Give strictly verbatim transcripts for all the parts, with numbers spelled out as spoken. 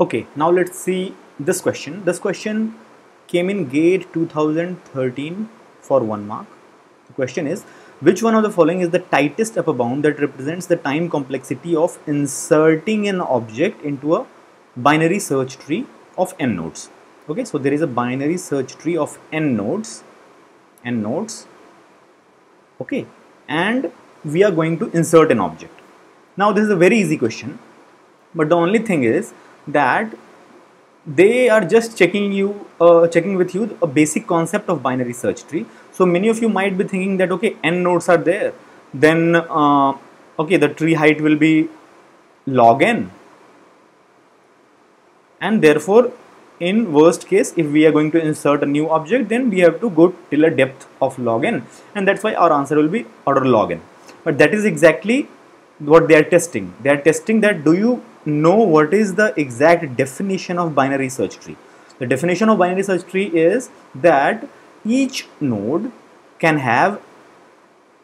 Okay, now let's see this question. This question came in GATE two thousand thirteen for one mark. The question is, which one of the following is the tightest upper bound that represents the time complexity of inserting an object into a binary search tree of n nodes? Okay, so there is a binary search tree of n nodes, n nodes, okay, and we are going to insert an object. Now this is a very easy question, but the only thing is that they are just checking you, uh, checking with you a basic concept of binary search tree. So many of you might be thinking that okay, n nodes are there, then uh, okay, the tree height will be log n, and therefore in worst case, if we are going to insert a new object, then we have to go till a depth of log n, and that's why our answer will be order log n. But that is exactly what they are testing. They are testing that do you know what is the exact definition of binary search tree. The definition of binary search tree is that each node can have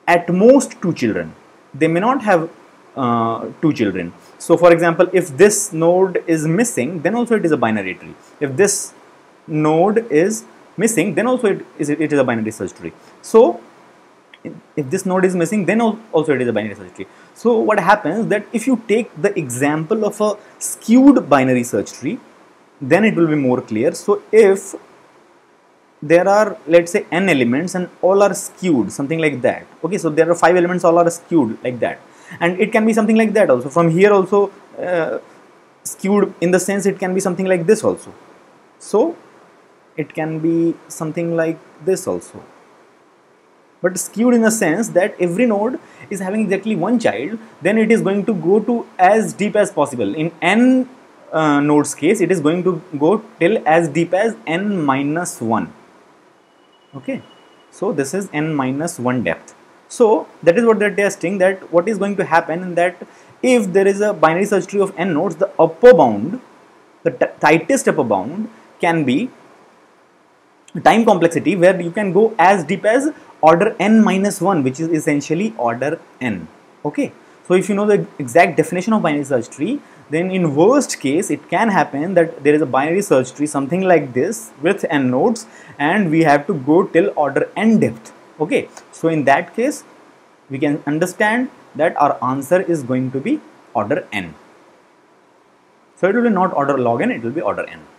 at most two children. They may not have uh, two children. So for example, if this node is missing, then also it is a binary tree. If this node is missing, then also it is, it is a binary search tree. So if this node is missing, then also it is a binary search tree. So what happens that if you take the example of a skewed binary search tree, then it will be more clear. So if there are, let's say, n elements and all are skewed, something like that. Okay, so there are five elements, all are skewed like that. And it can be something like that also. From here also uh, skewed in the sense it can be something like this also. So it can be something like this also. But skewed in the sense that every node is having exactly one child, then it is going to go to as deep as possible. In n uh, nodes case, it is going to go till as deep as n minus one. Okay, so this is n minus one depth. So that is what they are testing, that what is going to happen in that if there is a binary search tree of n nodes, the upper bound, the tightest upper bound can be time complexity where you can go as deep as order n minus one, which is essentially order n. Okay, so if you know the exact definition of binary search tree, then in worst case it can happen that there is a binary search tree something like this with n nodes and we have to go till order n depth. Okay, so in that case we can understand that our answer is going to be order n. So it will be not order log n, it will be order n.